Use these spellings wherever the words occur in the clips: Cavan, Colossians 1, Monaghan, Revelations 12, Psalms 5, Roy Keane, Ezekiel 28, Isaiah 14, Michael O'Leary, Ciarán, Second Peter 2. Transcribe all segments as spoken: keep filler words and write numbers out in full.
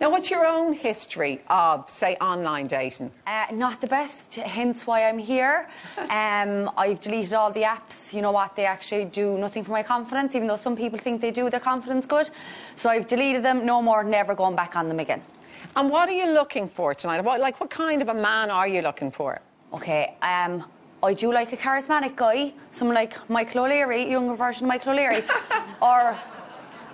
Now, what's your own history of, say, online dating? Uh, not the best, hence why I'm here. um, I've deleted all the apps. You know what, they actually do nothing for my confidence, even though some people think they do their confidence good. So I've deleted them, no more, never going back on them again. And what are you looking for tonight? What, like, what kind of a man are you looking for? Okay, um... I do like a charismatic guy, someone like Michael O'Leary, younger version of Michael O'Leary, or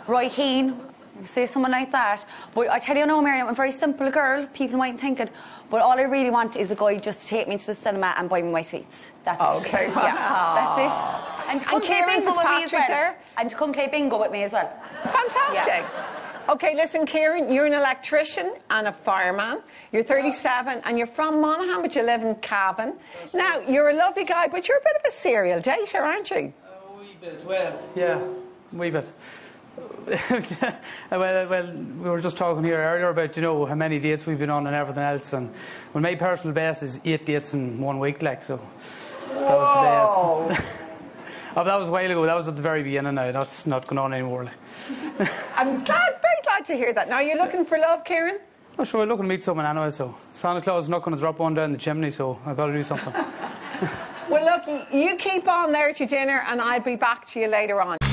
Roy Keane, say someone like that. But I tell you no, Mary, I'm a very simple girl, people might think it, but all I really want is a guy just to take me to the cinema and buy me my sweets. That's okay. It. Well, yeah, that's it. And to come and play bingo with me as well. There. And to come play bingo with me as well. Fantastic. Yeah. Okay, listen, Ciarán, you're an electrician and a fireman. You're thirty-seven and you're from Monaghan, but you live in Cavan. Now, you're a lovely guy, but you're a bit of a serial dater, aren't you? A wee bit, well, yeah, a wee bit. well, well, we were just talking here earlier about, you know, how many dates we've been on and everything else. And on my personal basis, eight dates in one week, like, so that was the best. Oh, that was a while ago. That was at the very beginning now. That's not going on anymore. I'm glad, very glad to hear that. Now, you're looking for love, Ciarán? Oh, sure. I'm looking to meet someone anyway, so Santa Claus is not going to drop one down the chimney, so I've got to do something. Well, look, you keep on there to dinner and I'll be back to you later on.